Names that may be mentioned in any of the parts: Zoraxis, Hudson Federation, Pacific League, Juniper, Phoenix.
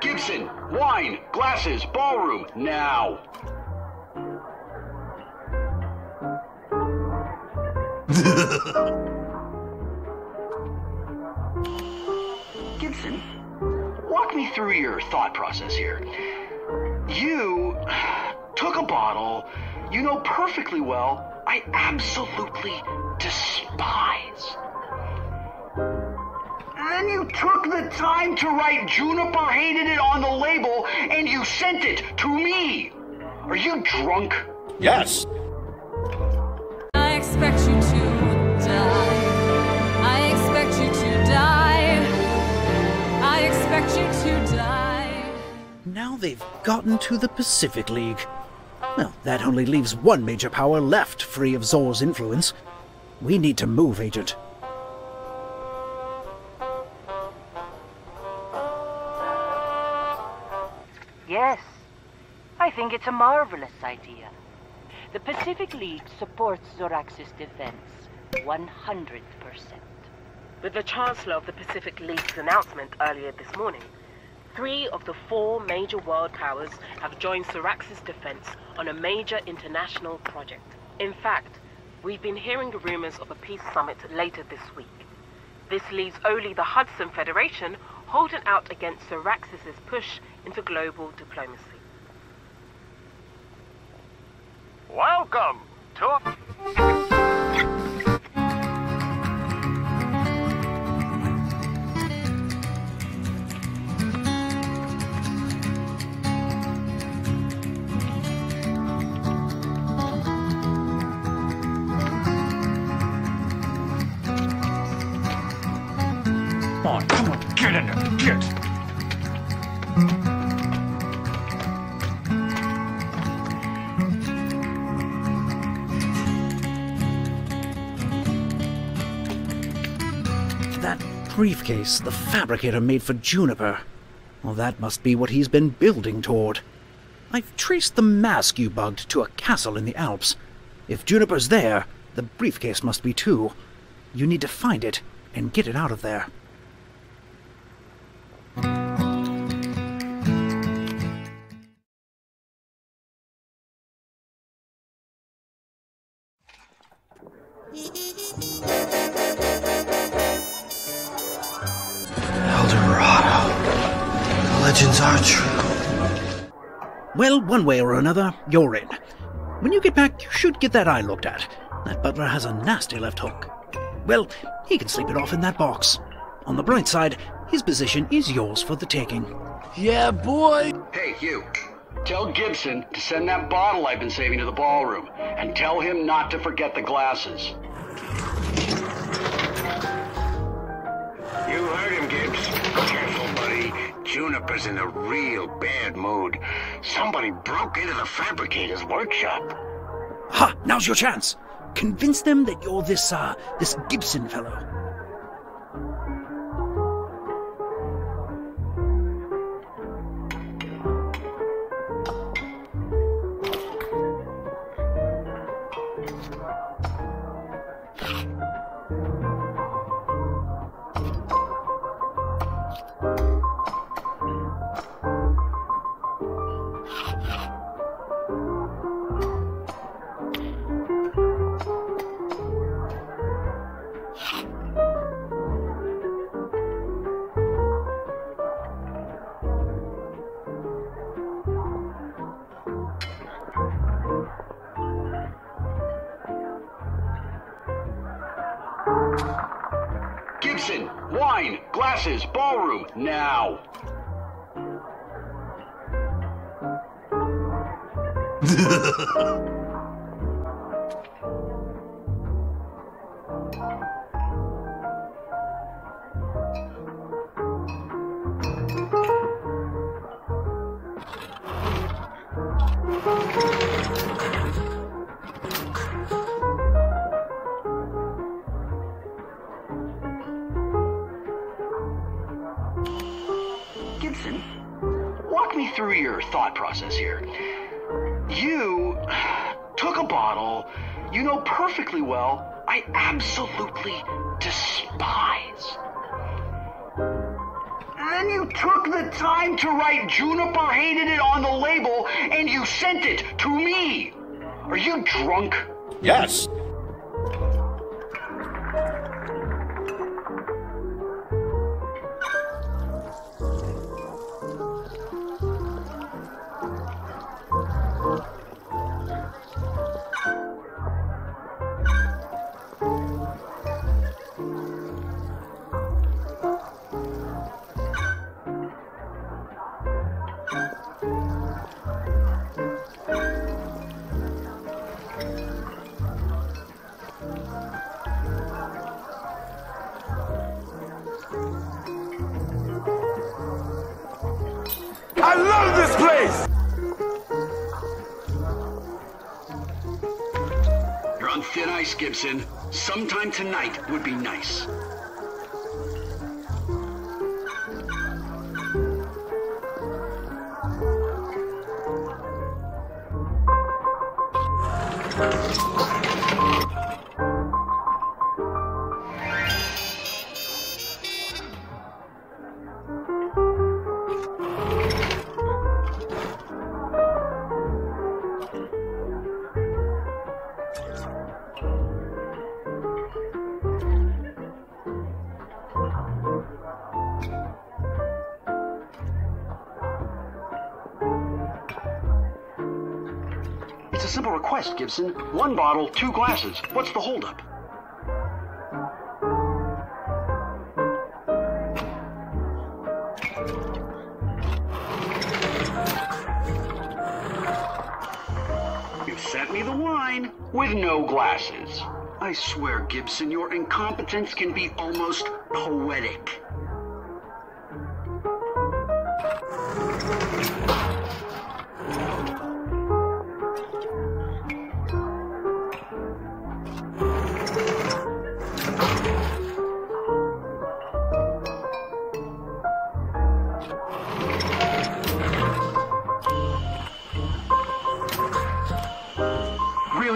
Gibson, wine, glasses, ballroom, now. Gibson, walk me through your thought process here. You took a bottle you know perfectly well I absolutely despise. Then you took the time to write Juniper hated it on the label and you sent it to me. Are you drunk? Yes. I expect you to die. I expect you to die. I expect you to die. Now they've gotten to the Pacific League. Well, that only leaves one major power left free of Zor's influence. We need to move, Agent. Yes, I think it's a marvelous idea. The Pacific League supports Zoraxis' defense 100%. With the Chancellor of the Pacific League's announcement earlier this morning, 3 of the 4 major world powers have joined Zoraxis' defense on a major international project. In fact, we've been hearing rumors of a peace summit later this week. This leaves only the Hudson Federation holding out against Zoraxis' push into global diplomacy. Welcome to... Oh, come on, get in there, get! Briefcase the fabricator made for Juniper. Well, that must be what he's been building toward. I've traced the mask you bugged to a castle in the Alps. If Juniper's there, the briefcase must be too. You need to find it and get it out of there. Well, one way or another, you're in. When you get back, you should get that eye looked at. That butler has a nasty left hook. Well, he can sleep it off in that box. On the bright side, his position is yours for the taking. Yeah, boy! Hey, you. Tell Gibson to send that bottle I've been saving to the ballroom, and tell him not to forget the glasses. You heard him, Gibbs. Careful, buddy. Juniper's in a real bad mood. Somebody broke into the fabricator's workshop. Ha! Now's your chance. Convince them that you're this Gibson fellow. Gibson, wine, glasses, ballroom, now. Gibson, walk me through your thought process here. You took a bottle you know perfectly well I absolutely despise. Then you the time to write Juniper hated it on the label, and you sent it to me. Are you drunk? Yes. I love this place! You're on thin ice, Gibson. Sometime tonight would be nice. Simple request, Gibson. 1 bottle, 2 glasses. What's the holdup? You sent me the wine with no glasses. I swear, Gibson, your incompetence can be almost poetic.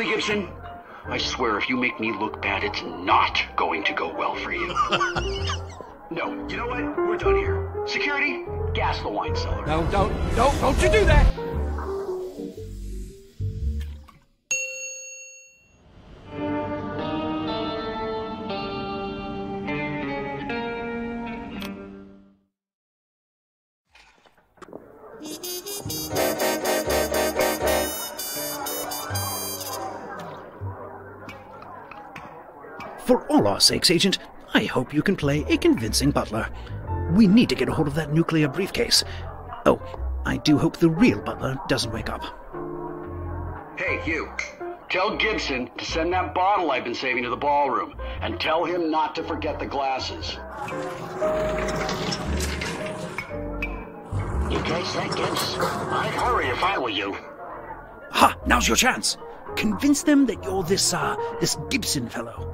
Gibson, I swear if you make me look bad, it's not going to go well for you. No, you know what? We're done here. Security, gas the wine cellar. No, don't you do that! For all our sakes, Agent, I hope you can play a convincing butler. We need to get a hold of that nuclear briefcase. Oh, I do hope the real butler doesn't wake up. Hey, you. Tell Gibson to send that bottle I've been saving to the ballroom, and tell him not to forget the glasses. You catch that, Gibbs? I'd hurry if I were you. Ha! Now's your chance! Convince them that you're this Gibson fellow.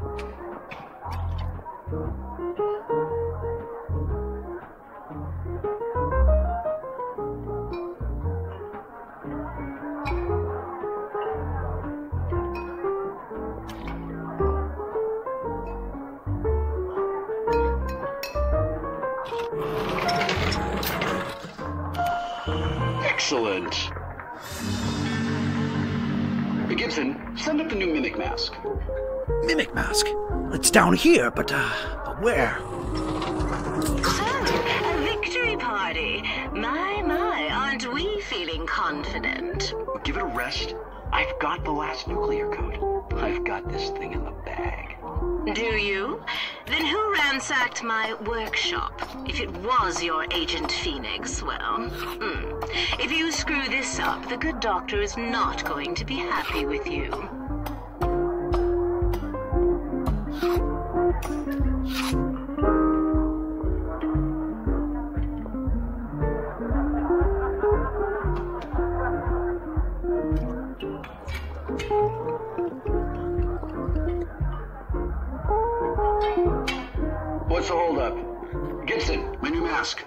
Excellent. Hey, Gibson, send up the new mimic mask. Mimic mask? It's down here, but where? Oh, a victory party. My, aren't we feeling confident? Give it a rest. I've got the last nuclear code. I've got this thing in the bag. Do you? Then who ransacked my workshop? If it was your agent Phoenix, well, If you screw this up, the good doctor is not going to be happy with you. What's the holdup? Gibson, my new mask.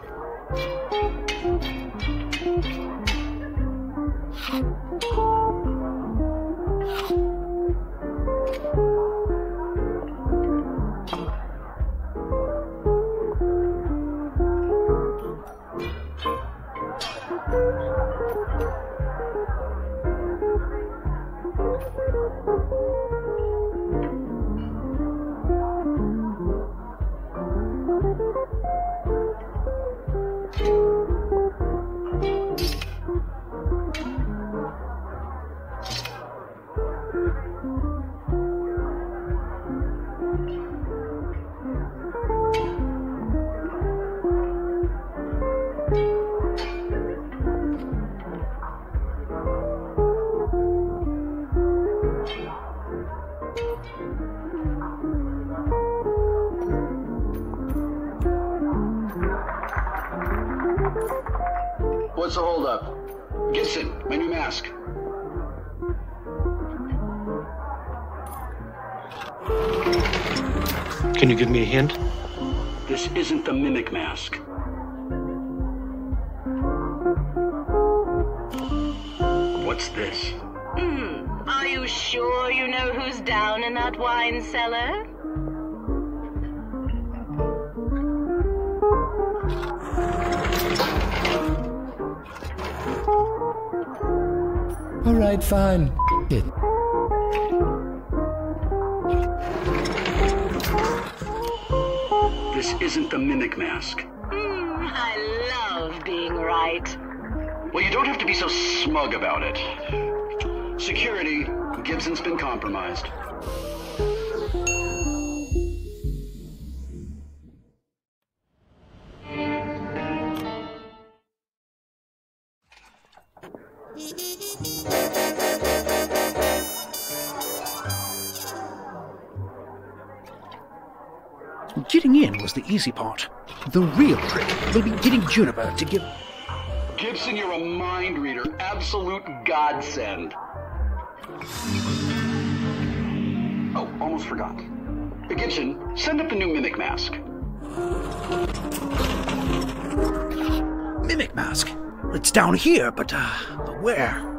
What's the holdup? Gibson, my new mask. Can you give me a hint? This isn't the mimic mask. What's this? Are you sure you know who's down in that wine cellar? All right, fine. It. This isn't the mimic mask. I love being right. Well, you don't have to be so smug about it. Security, Gibson's been compromised. Getting in was the easy part. The real trick will be getting Juniper to give... Gibson, you're a mind reader. Absolute godsend. Oh, almost forgot. Gibson, send up the new mimic mask. Mimic mask? It's down here, but where?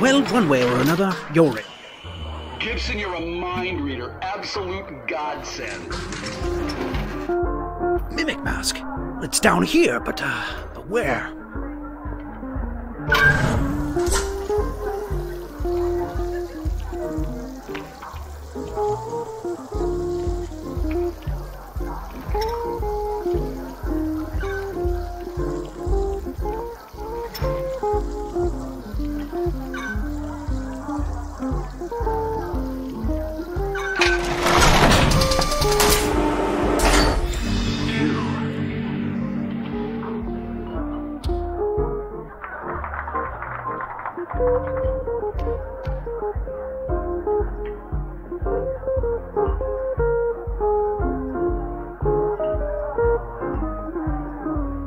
Well, one way or another, you're in. Gibson, you're a mind reader. Absolute godsend. Mimic mask? It's down here, but where?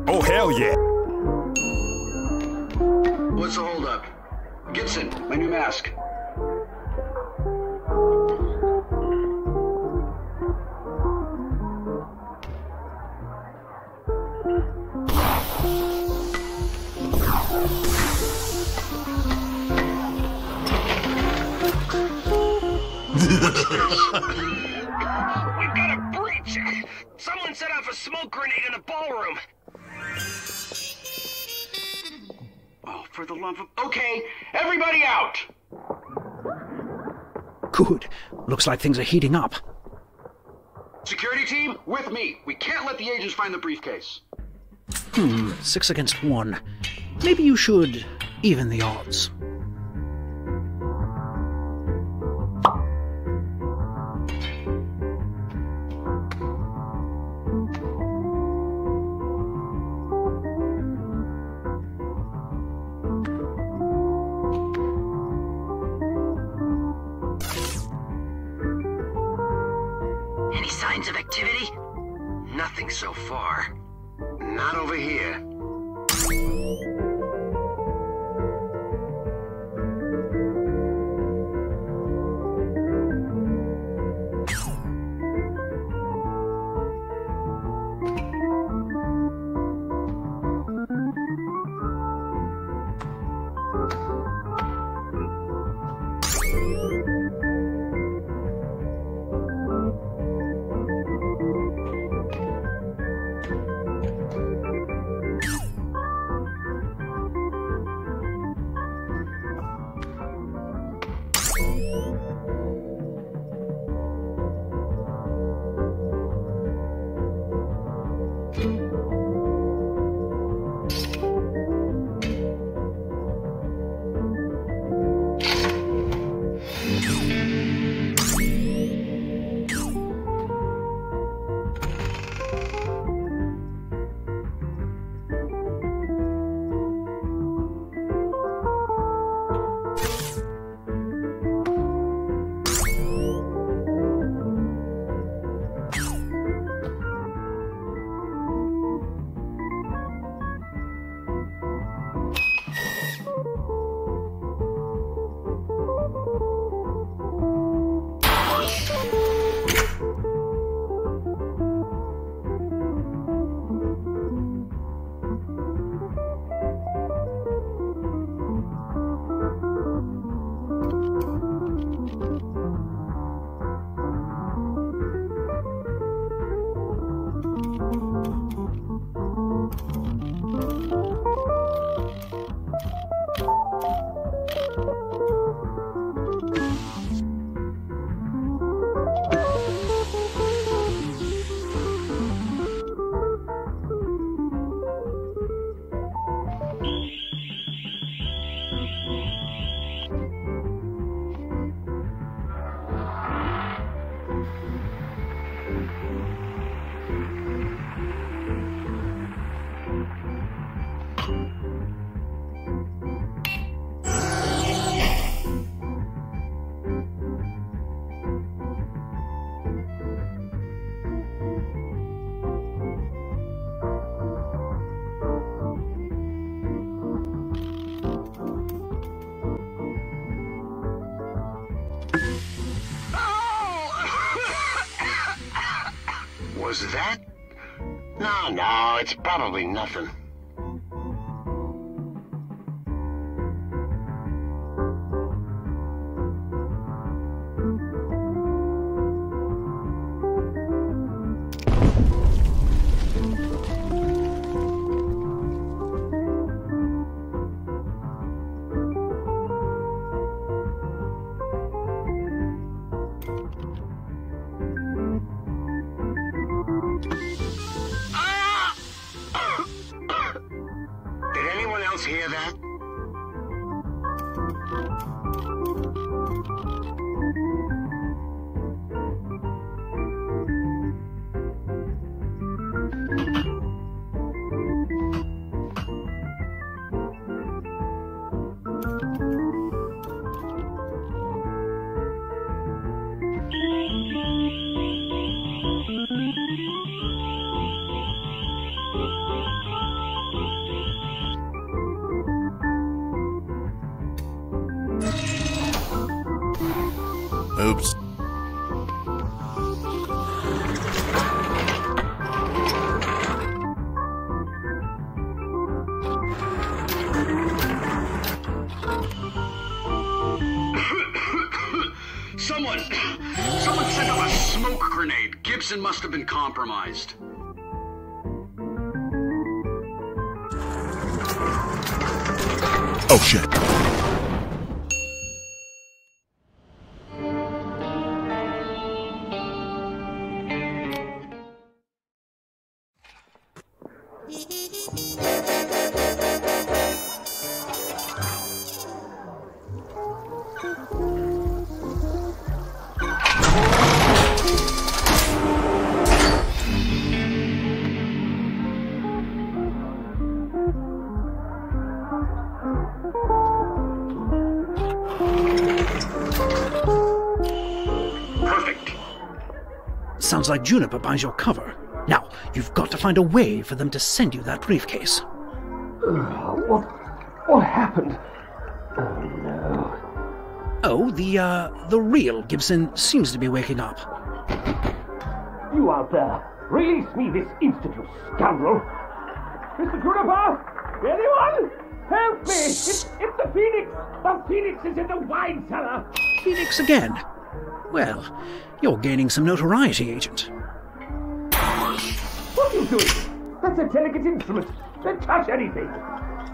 Oh, hell yeah! What's the holdup? Gibson, my new mask. We've got a breach! Someone set off a smoke grenade in a ballroom! Oh, for the love of... Okay, everybody out! Good. Looks like things are heating up. Security team, with me. We can't let the agents find the briefcase. 6 against 1. Maybe you should even the odds. of activity? Nothing so far. Not over here. Was that? No, no, it's probably nothing. Hear that? Oops. Someone sent up a smoke grenade. Gibson must have been compromised. Oh, shit. sounds like Juniper buys your cover. Now, you've got to find a way for them to send you that briefcase. What happened? Oh, no. Oh, the real Gibson seems to be waking up. You out there, release me this instant, you scoundrel! Mr. Juniper! Anyone? Help me! It's the Phoenix! The Phoenix is in the wine cellar! Phoenix again? Well, you're gaining some notoriety, Agent. What are you doing? That's a delicate instrument. Don't touch anything.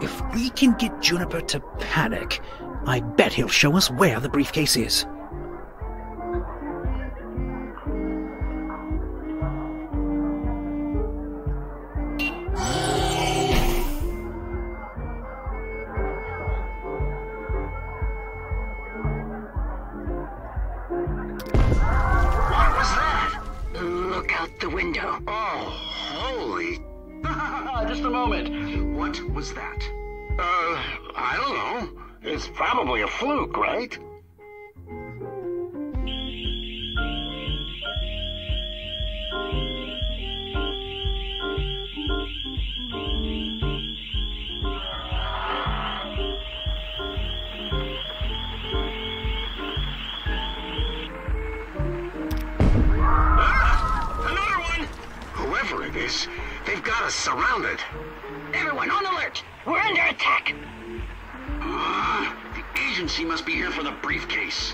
If we can get Juniper to panic, I bet he'll show us where the briefcase is. What was that? Look out the window. Oh, holy... Just a moment. What was that? I don't know. It's probably a fluke, right? They've got us surrounded. Everyone on alert! We're under attack! The agency must be here for the briefcase.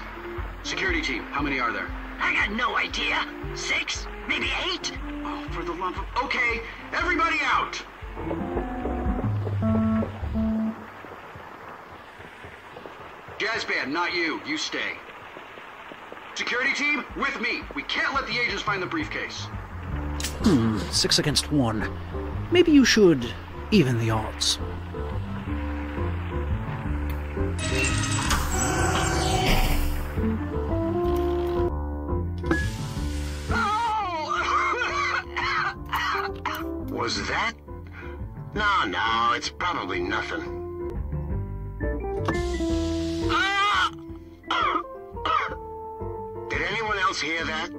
Security team, how many are there? I got no idea. 6? Maybe 8? Oh, for the love of... Okay, everybody out! Jazz band, not you. You stay. Security team, with me. We can't let the agents find the briefcase. 6 against 1. Maybe you should even the odds. Oh! Was that? No, it's probably nothing. Did anyone else hear that?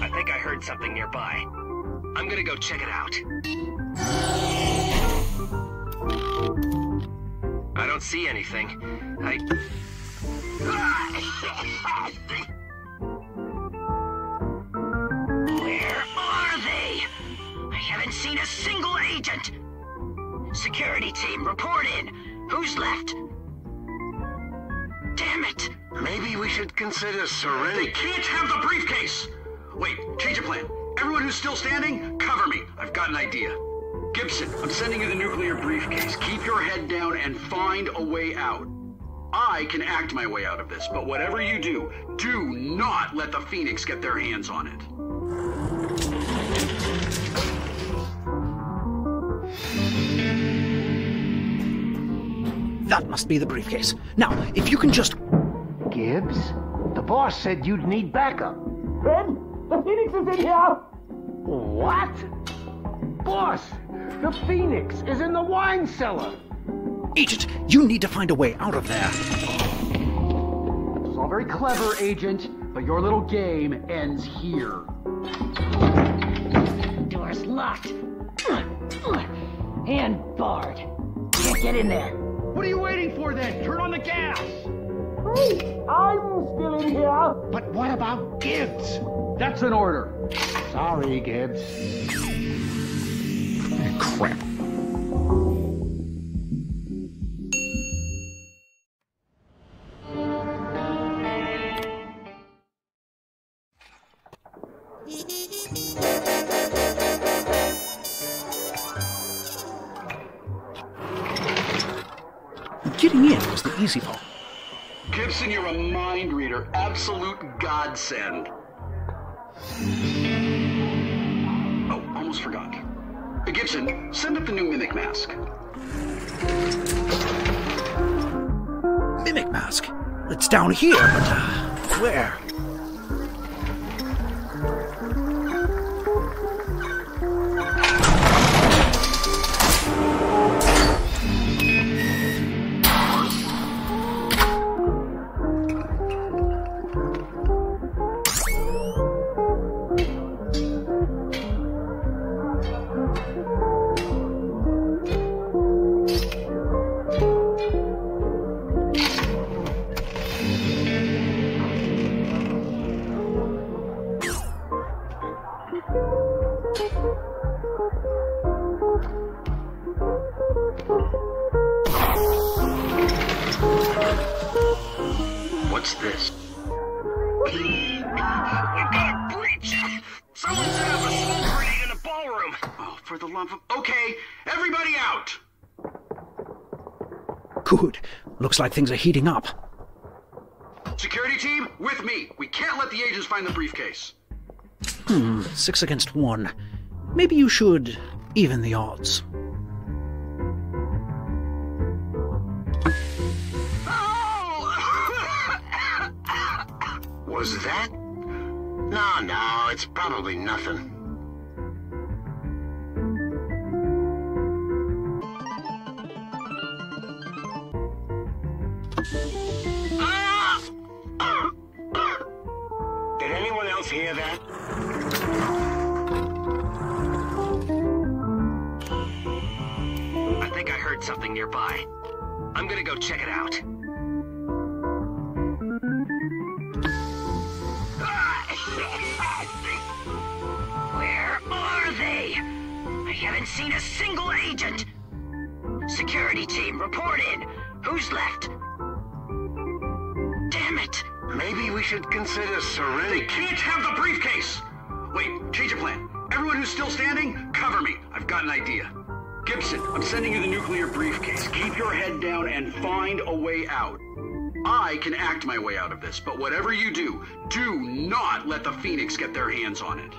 I think I heard something nearby. I'm gonna go check it out. I don't see anything. Where are they? I haven't seen a single agent. Security team, report in. Who's left? Damn it! Maybe we should consider surrendering. They can't have the briefcase! Wait, change of plan. Everyone who's still standing, cover me. I've got an idea. Gibson, I'm sending you the nuclear briefcase. Keep your head down and find a way out. I can act my way out of this, but whatever you do, do not let the Phoenix get their hands on it. That must be the briefcase. Now, if you can just... Gibbs? The boss said you'd need backup. Ben, the Phoenix is in here! What? Boss, the Phoenix is in the wine cellar! Agent, you need to find a way out of there. It's all very clever, Agent, but your little game ends here. Door's locked. And barred. Can't get in there. What are you waiting for, then? Turn on the gas! Wait, I'm still in here! But what about Gibbs? That's an order. Sorry, Gibbs. Crap. Getting in was the easy part. Gibson, you're a mind reader. Absolute godsend. Oh, almost forgot. Gibson, send up the new mimic mask. Mimic mask? It's down here, but where? What's this? We've got a breach! Someone set up a smoke grenade in a ballroom! Oh, for the love of... Okay, everybody out! Good. Looks like things are heating up. Security team, with me! We can't let the agents find the briefcase. 6 against 1. Maybe you should even the odds. Oh! Was that? No, it's probably nothing. Did anyone else hear that? I think I heard something nearby. I'm gonna go check it out. Where are they? I haven't seen a single agent. Security team, report in. Who's left? Damn it. Maybe we should consider surrendering. They can't have the briefcase! Wait, change of plan. Everyone who's still standing, cover me. I've got an idea. Gibson, I'm sending you the nuclear briefcase. Keep your head down and find a way out. I can act my way out of this, but whatever you do, do not let the Phoenix get their hands on it.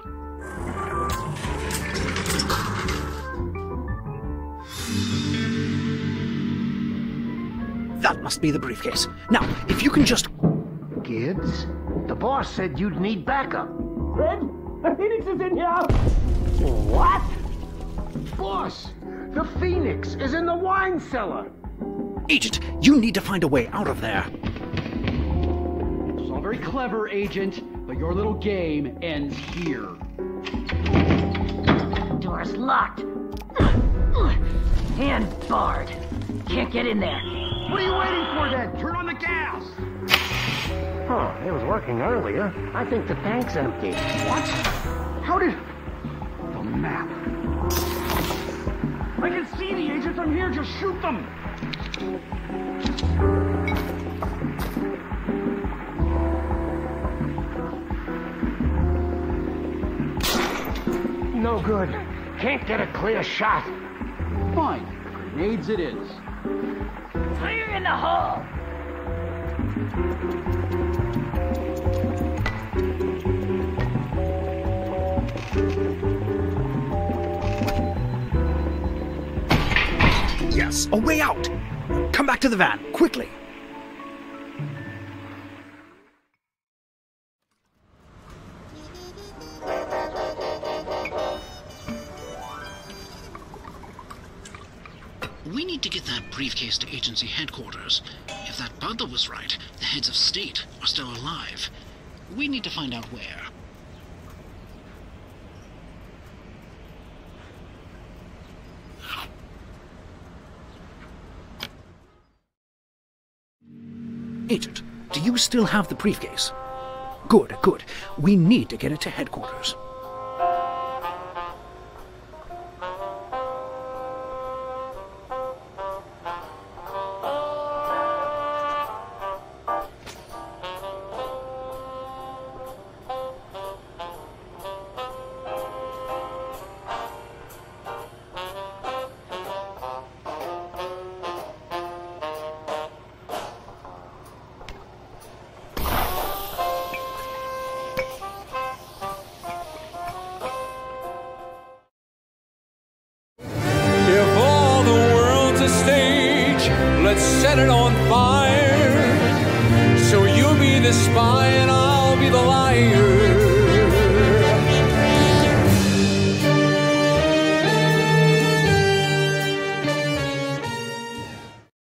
That must be the briefcase. Now, if you can just... Kids, the boss said you'd need backup. Red, the Phoenix is in here! What? Boss, the Phoenix is in the wine cellar! Agent, you need to find a way out of there. It's all very clever, Agent, but your little game ends here. Door's locked. And barred. Can't get in there. What are you waiting for, then? Turn on the gas! Oh, it was working earlier. I think the tank's empty. What? How did... The map. I can see the agent from here. Just shoot them. No good. Can't get a clear shot. Fine. Grenades it is. Clear in the hole. Yes, a way out! Come back to the van, quickly! We need to get that briefcase to agency headquarters. If that butler was right, the heads of state are still alive. We need to find out where. Agent, do you still have the briefcase? Good, good. We need to get it to headquarters. Let's set it on fire. So you be the spy and I'll be the liar.